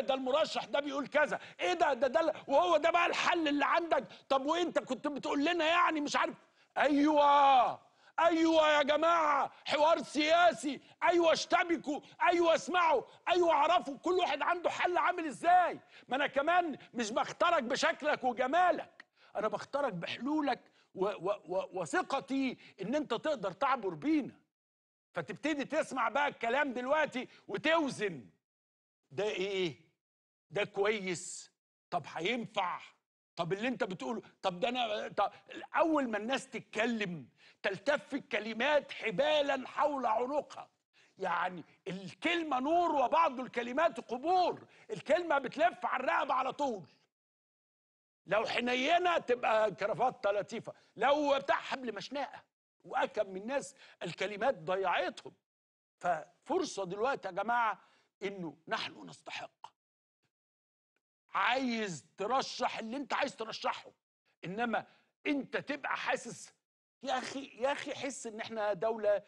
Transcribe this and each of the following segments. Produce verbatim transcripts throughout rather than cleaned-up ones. ده ده المرشح ده بيقول كذا، ايه ده ده ده وهو ده بقى الحل اللي عندك. طب وانت كنت بتقول لنا يعني مش عارف. ايوه ايوه يا جماعه، حوار سياسي. ايوه اشتبكوا، ايوه اسمعوا، ايوه اعرفوا كل واحد عنده حل عامل ازاي. ما انا كمان مش بختارك بشكلك وجمالك، انا بختارك بحلولك وثقتي ان انت تقدر تعبر بينا. فتبتدي تسمع بقى الكلام دلوقتي وتوزن ده ايه، ده كويس، طب هينفع، طب اللي انت بتقوله، طب ده انا طب. اول ما الناس تتكلم تلتف الكلمات حبالا حول عنقها. يعني الكلمه نور وبعض الكلمات قبور. الكلمه بتلف على الرقبه على طول. لو حنينه تبقى كرافته لطيفه، لو بتاع حبل مشناقه. واكم من الناس الكلمات ضيعتهم. ففرصه دلوقتي يا جماعه انه نحن نستحق. عايز ترشح اللي انت عايز ترشحه، انما انت تبقى حاسس يا اخي يا اخي حس ان احنا دوله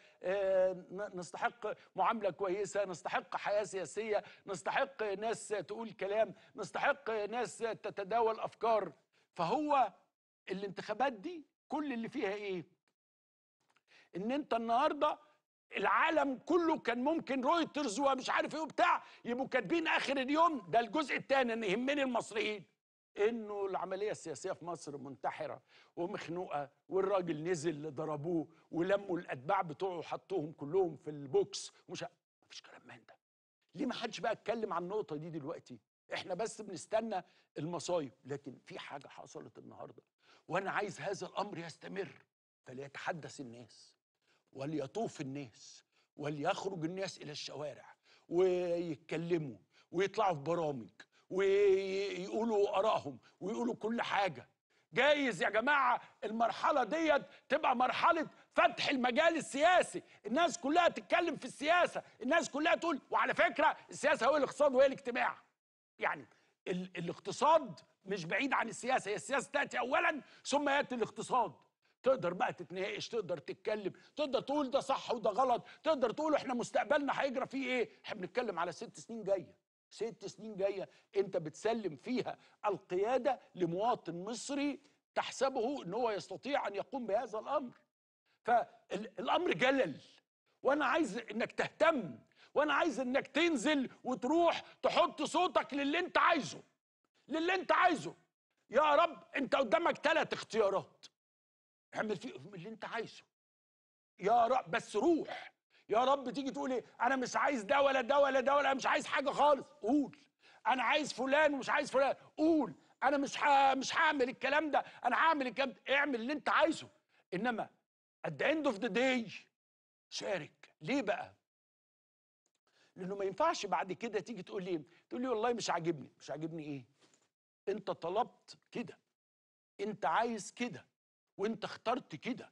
نستحق معامله كويسه، نستحق حياه سياسيه، نستحق ناس تقول كلام، نستحق ناس تتداول افكار. فهو الانتخابات دي كل اللي فيها ايه؟ ان انت النهارده العالم كله كان ممكن رويترز ومش عارف ايه وبتاع يبقوا كاتبين اخر اليوم ده الجزء الثاني ان يهمني المصريين، انه العمليه السياسيه في مصر منتحره ومخنوقه، والراجل نزل ضربوه ولموا الاتباع بتوعه وحطوهم كلهم في البوكس. مش مفيش كلام من ده. ليه ما حدش بقى اتكلم عن النقطه دي دلوقتي؟ احنا بس بنستنى المصايب. لكن في حاجه حصلت النهارده وانا عايز هذا الامر يستمر. فليتحدث الناس وليطوف الناس وليخرج الناس إلى الشوارع ويتكلموا ويطلعوا في برامج ويقولوا آرائهم ويقولوا كل حاجة. جايز يا جماعة المرحلة ديت تبقى مرحلة فتح المجال السياسي، الناس كلها تتكلم في السياسة، الناس كلها تقول. وعلى فكرة السياسة هو الاقتصاد وهي الاجتماع. يعني ال الاقتصاد مش بعيد عن السياسة، هي السياسة تأتي أولا ثم يأتي الاقتصاد. تقدر بقى تتناقش، تقدر تتكلم، تقدر تقول ده صح وده غلط، تقدر تقول احنا مستقبلنا هيجرى فيه ايه؟ احنا بنتكلم على ست سنين جايه، ست سنين جايه انت بتسلم فيها القياده لمواطن مصري تحسبه ان هو يستطيع ان يقوم بهذا الامر. فالامر جلل، وانا عايز انك تهتم، وانا عايز انك تنزل وتروح تحط صوتك للي انت عايزه. للي انت عايزه. يا رب انت قدامك ثلاث اختيارات. اعمل فيه اللي انت عايزه يا رب، بس روح. يا رب تيجي تقول ايه؟ انا مش عايز ده ولا ده ولا ده، ولا مش عايز حاجه خالص. قول انا عايز فلان ومش عايز فلان. قول انا مش ه... مش هعمل الكلام ده، انا هعمل الكلام ده. اعمل اللي انت عايزه، انما at the end of the day شارك. ليه بقى؟ لانه ما ينفعش بعد كده تيجي تقول لي تقول لي والله مش عاجبني. مش عاجبني ايه؟ انت طلبت كده، انت عايز كده، وانت اخترت كده،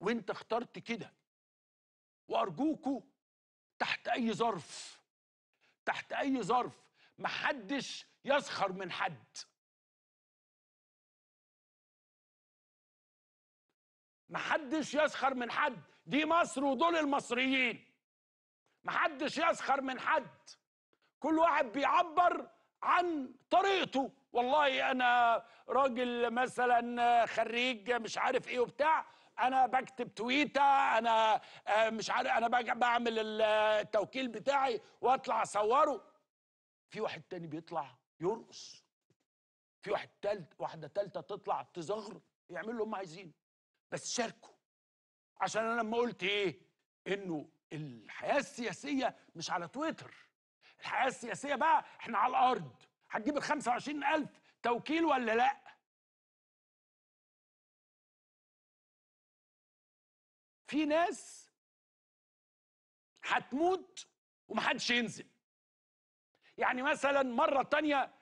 وانت اخترت كده. وارجوكوا تحت اي ظرف، تحت اي ظرف محدش يسخر من حد، محدش يسخر من حد. دي مصر ودول المصريين، محدش يسخر من حد. كل واحد بيعبر عن طريقته. والله انا راجل مثلا خريج مش عارف ايه وبتاع، انا بكتب تويته، انا مش عارف، انا بعمل التوكيل بتاعي واطلع اصوره. في واحد تاني بيطلع يرقص، في واحد تالت، واحده تالته تطلع تزغر، يعملوا اللي هم عايزينه، بس شاركوا. عشان انا لما قلت ايه؟ انه الحياه السياسيه مش على تويتر. الحياه السياسيه بقى احنا على الارض. هتجيب ال خمسة وعشرين ألف توكيل ولا لأ؟ في ناس هتموت ومحدش ينزل. يعني مثلا مرة تانية